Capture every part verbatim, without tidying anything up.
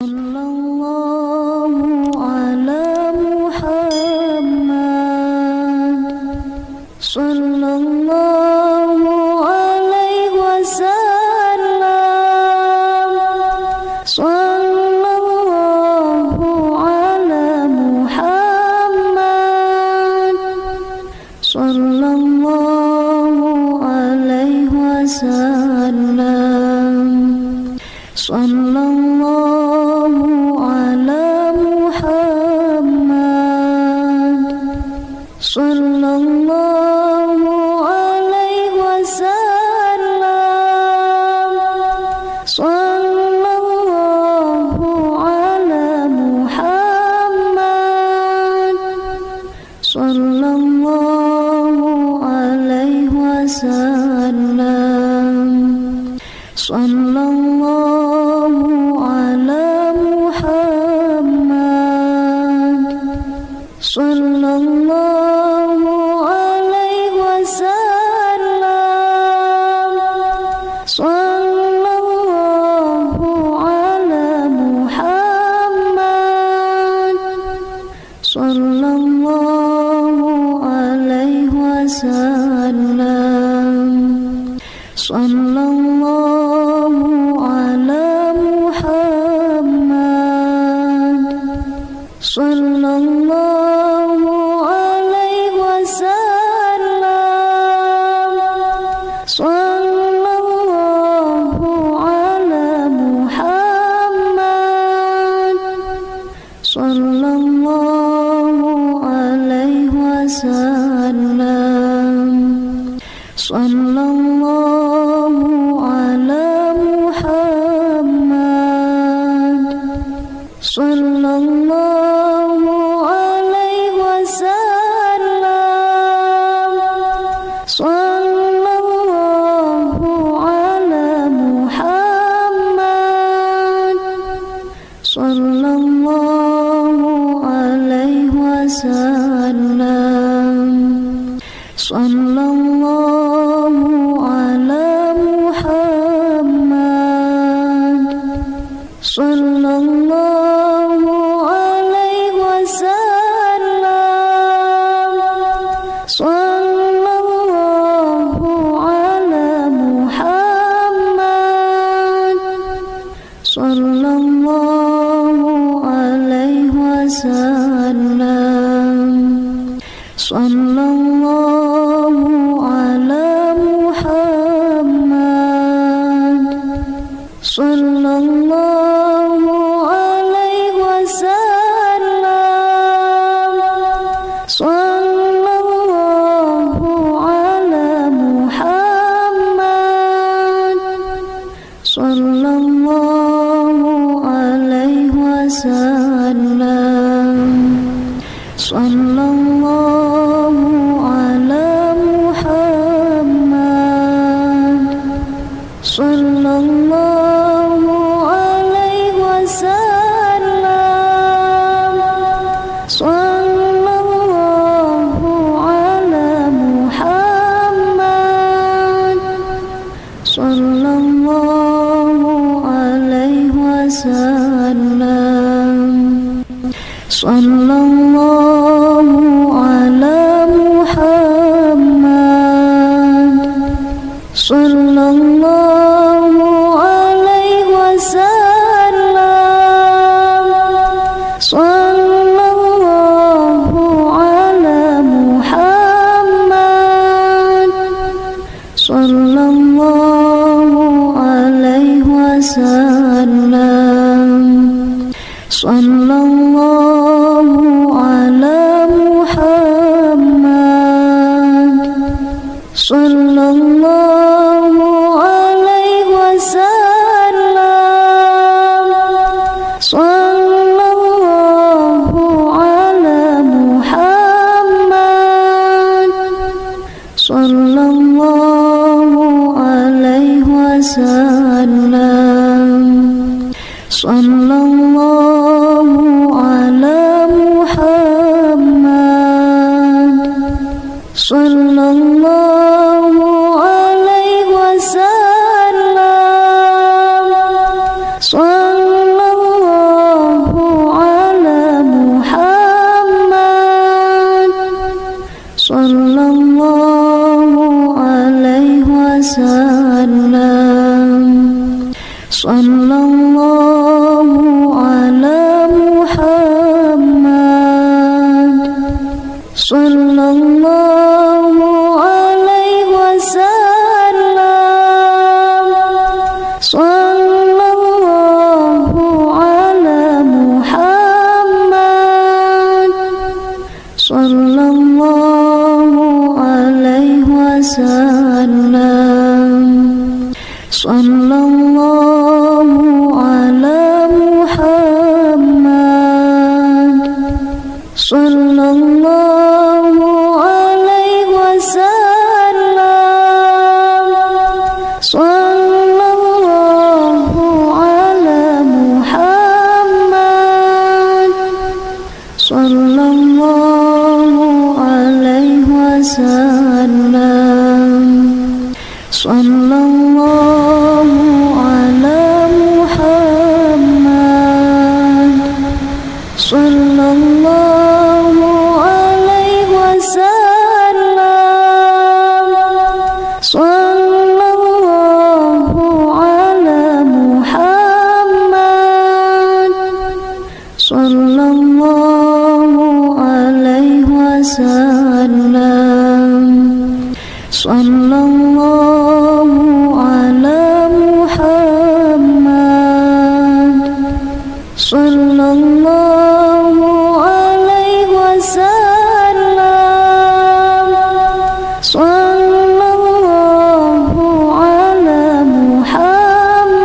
Sallallahu ala Muhammad, sallallahu alaihi wasallam, sallallahu ala Muhammad, sallallahu alaihi wasallam, sallallahu sallallahu alaihi wasallam, sallallahu ala Muhammad, sallallahu alaihi wasallam, sallallahu ala Muhammad, sallallahu sallallahu ala Muhammad, sallallahu alaihi wasallam, sallallahu ala Muhammad, sallallahu alaihi wasallam, sallallahu alaihi wasallam, sallallahu ala Muhammad, sallallahu alaihi wasallam, sallallahu ala Muhammad, sallallahu sallallahu ala Muhammad, sallallahu alaihi wasallam, sallallahu ala Muhammad, sallallahu alaihi wasallam, sallallahu ala Muhammad, sallallahu alaihi wasallam, sallallahu ala Muhammad, sallallahu alaihi wasallam, sallallahu sallallahu alaihi wasallam, sallallahu ala Muhammad, sallallahu alaihi wasallam, sallallahu ala Muhammad, sallallahu sallallahu alaihi wasallam, sallallahu ala Muhammad, sallallahu alaihi wasallam, sallallahu ala Muhammad, sallallahu sallam, sallallahu ala Muhammad, sallallahu alaihi wasallam, sallallahu sallallahu alaihi wasallam, sallallahu ala Muhammad, sallallahu alaihi wasallam, sallallahu ala Muhammad, sallallahu alaihi wasallam, sallallahu ala Muhammad, sallallahu alaihi wasallam, sallallahu ala Muhammad, sallallahu alaihi wasallam, sallallahu sallallahu alaihi wasallam, sallallahu ala Muhammad, sallallahu alaihi wasallam, sallallahu ala Muhammad, sallallahu sallallahu alaihi wasallam, sallallahu ala Muhammad, sallallahu alaihi wasallam, sallallahu ala Muhammad, sallallahu sallallahu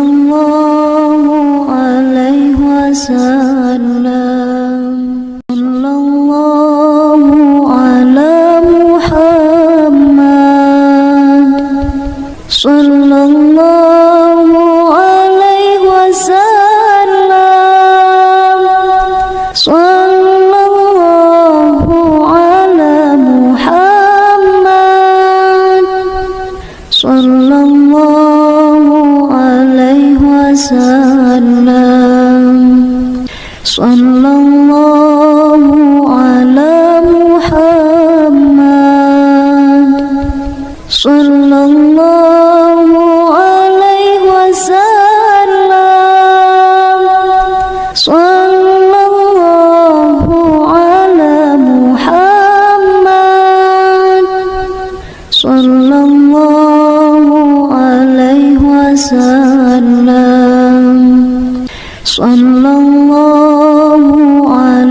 ala Muhammad, sallallahu alaihi wasallam, sallallahu ala Muhammad, sallallahu alaihi wasallam, sallallahu ala Muhammad, sallallahu alaihi wasallam, sallallahu ala Muhammad, sallallahu alaihi wasallam, sallallahu ala Muhammad, sallallahu alaihi wasallam, sallallahu ala Muhammad,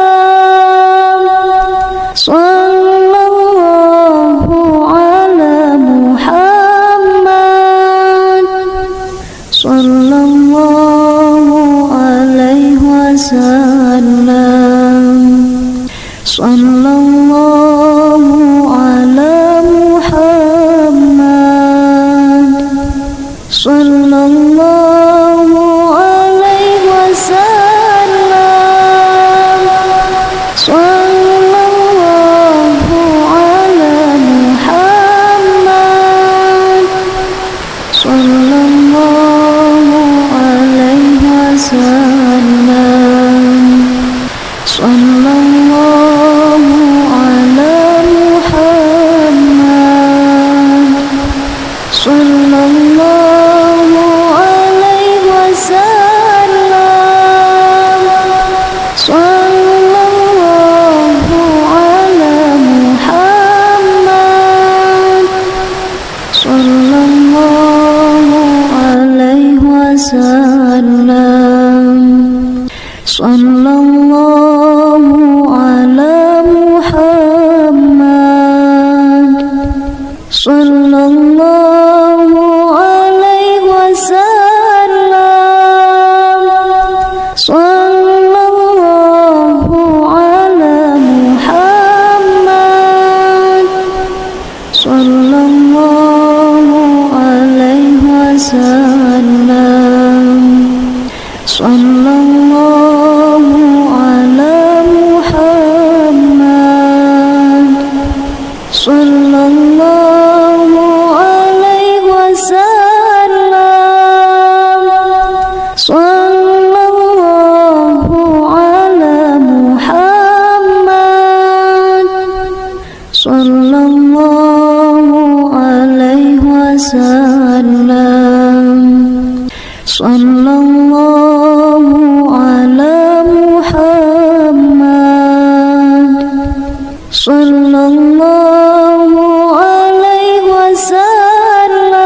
sallallahu alaihi wasallam, sallallahu ala sallallahu alaihi wasallam, sallallahu ala Muhammad, sallallahu alaihi wasallam, sallallahu ala Muhammad, sallallahu sallallahu ala Muhammad, sallallahu alaihi wasallam, wasallam. Sallallahu ala Muhammad. Sallallahu alaihi wasallam. Sallallahu ala Muhammad. Sallallahu alaihi wasallam. Sallallahu ala Muhammad. Sallallahu alaihi wasallam.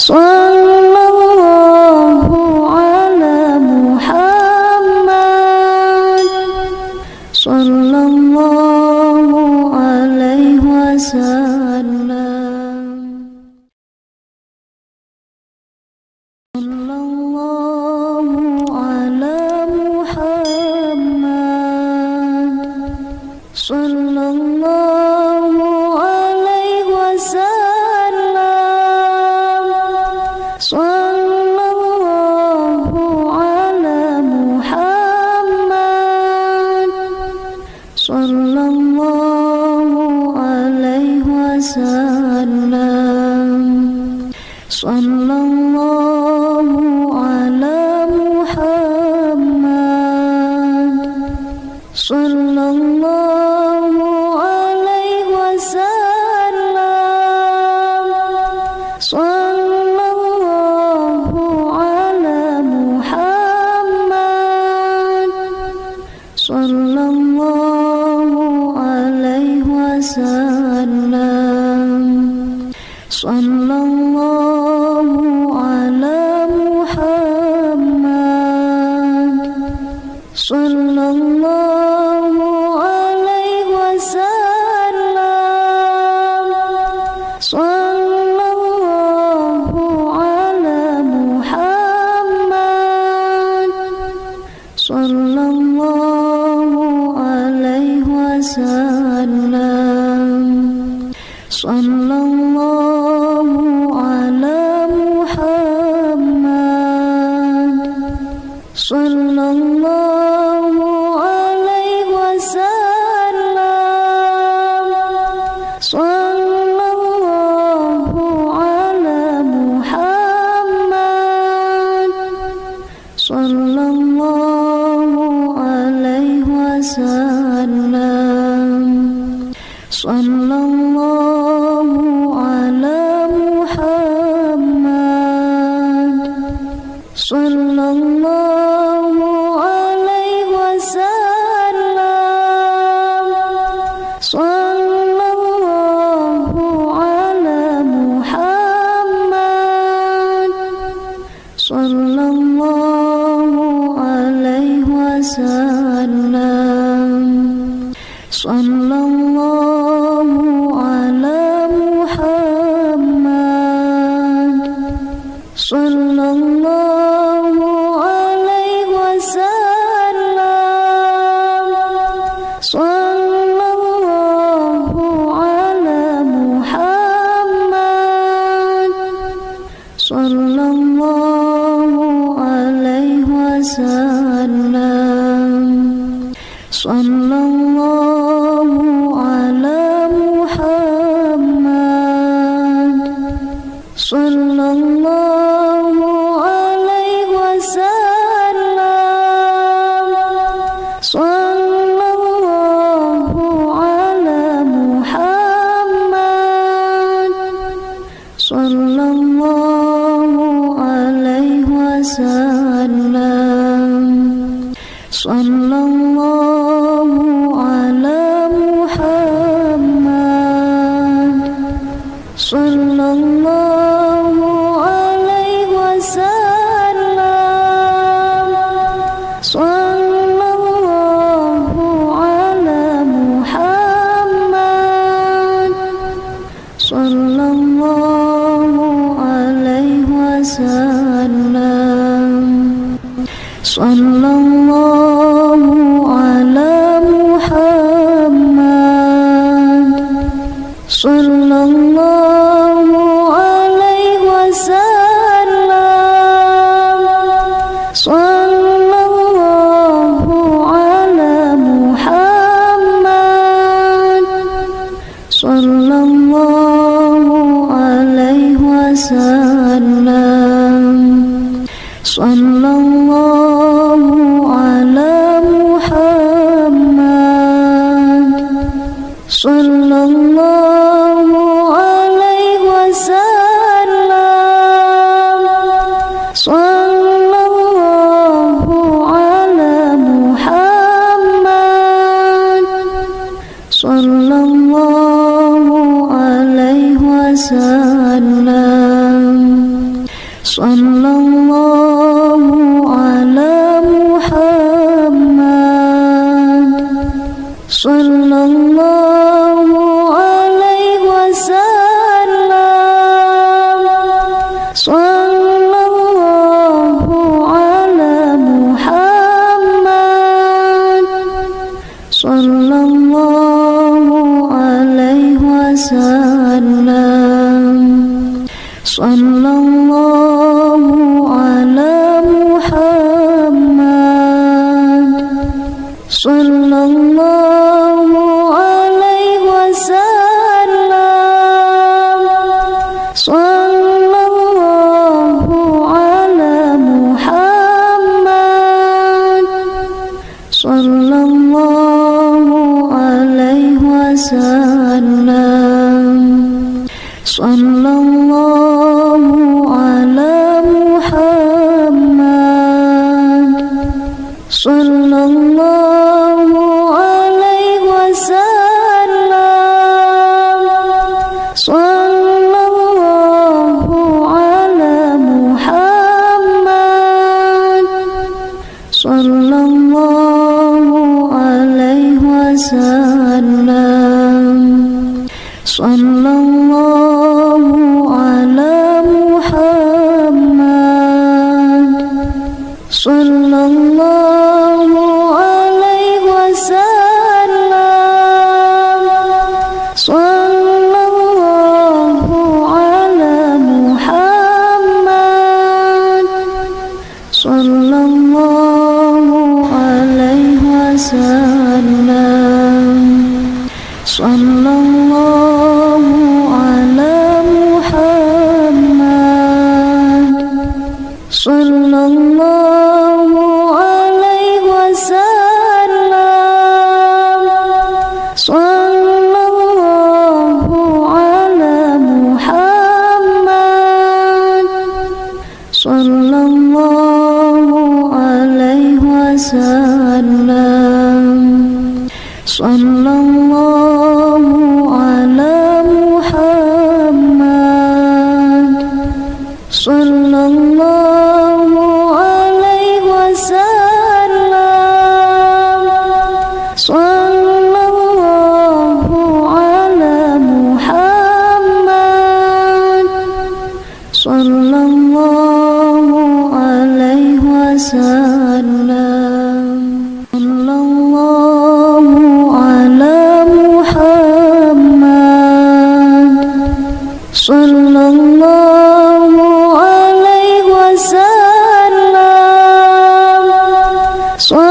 Sallallahu ala Muhammad. Sallallahu alaihi wasallam. Sallallahu ala Muhammad. Sallallahu alaihi wasallam. Sallallahu ala Muhammad. Sallallahu alaihi wasallam. Sallallahu ala Muhammad. Sallallahu alaihi wasallam. Sallallahu ala Muhammad. Sallallahu alaihi wasallam. Sallallahu ala Sallallahu alaihi wasallam. Sallallahu ala Muhammad. Sallallahu alaihi wasallam. Sallallahu ala Muhammad. Sallallahu Sallallahu ala Muhammad. Sallallahu alaihi wasallam. Sallallahu ala Muhammad. Sallallahu alaihi wasallam. Sallallahu Sallallahu alaihi wasallam. Sallallahu ala Muhammad. Sallallahu alaihi wasallam. Sallallahu ala Muhammad. Sallallahu Sallam. Sallallahu ala Muhammad. Sallallahu alaihi wasallam. Sallallahu ala Muhammad. Sallallahu alaihi wasallam. Sallallahu ala Muhammad. Sallallahu alaihi wasallam. Sallallahu ala Muhammad. Sallallahu alaihi wasallam. Sallallahu Sallallahu alaihi wasallam. Sallallahu ala Muhammad, sallallahu alaihi wasallam, sallallahu ala Muhammad, sallallahu alaihi wasallam, sallallahu sallallahu alaihi wasallam, sallallahu ala Muhammad, sallallahu alaihi wasallam, sallallahu ala Muhammad, sallallahu sallallahu ala Muhammad, sallallahu alaihi wasallam, sallallahu ala Muhammad, sallallahu alaihi wasallam. Sallallahu alaihi wasallam, sallallahu ala Muhammad, sallallahu alaihi wasallam, sallallahu ala Muhammad, sallallahu sallallahu ala Muhammad, sallallahu alaihi wasallam, sallallahu ala Muhammad, sallallahu alaihi wasallam, sallallahu ala Muhammad, sallallahu alaihi wasallam, sallallahu ala Muhammad, sallallahu alaihi wasallam, sallallahu sallallahu alaihi wasallam, sallallahu ala Muhammad, sallallahu alaihi wasallam, sallallahu ala Muhammad, sallallahu sallallahu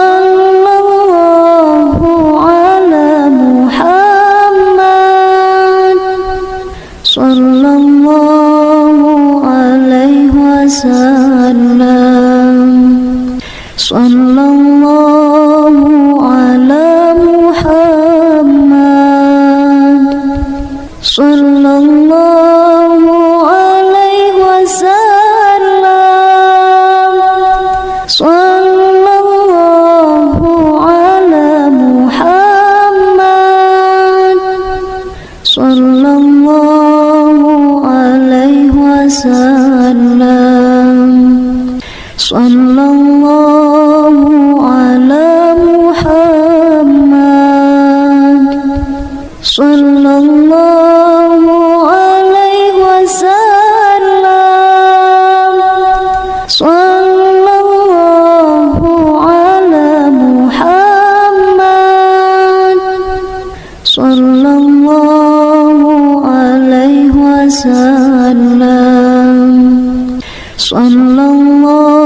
ala Muhammad, sallallahu alaihi wasallam, sallallahu ala Muhammad, sallallahu alaihi wasallam, sallallahu alaihi wasallam, sallallahu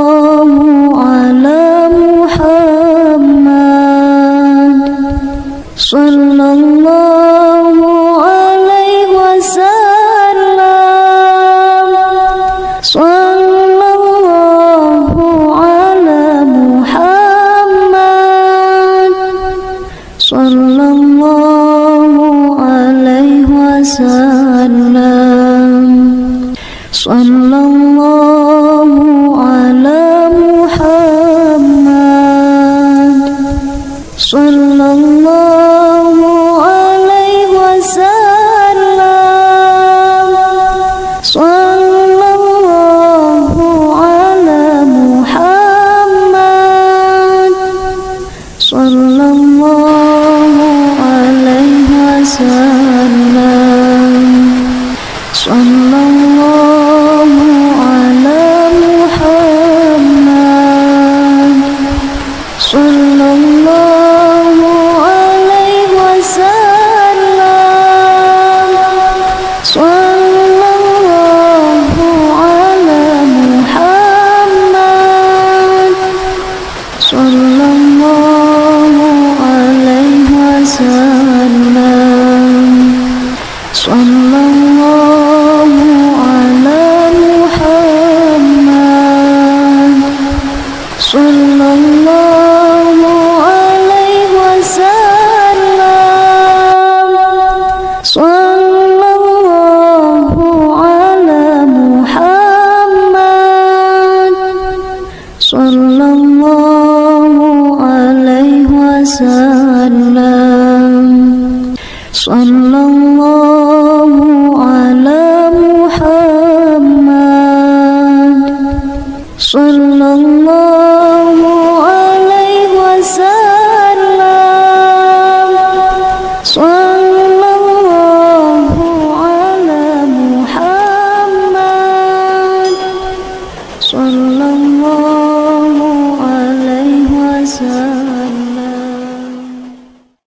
ala Muhammad, sallallahu